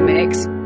remix.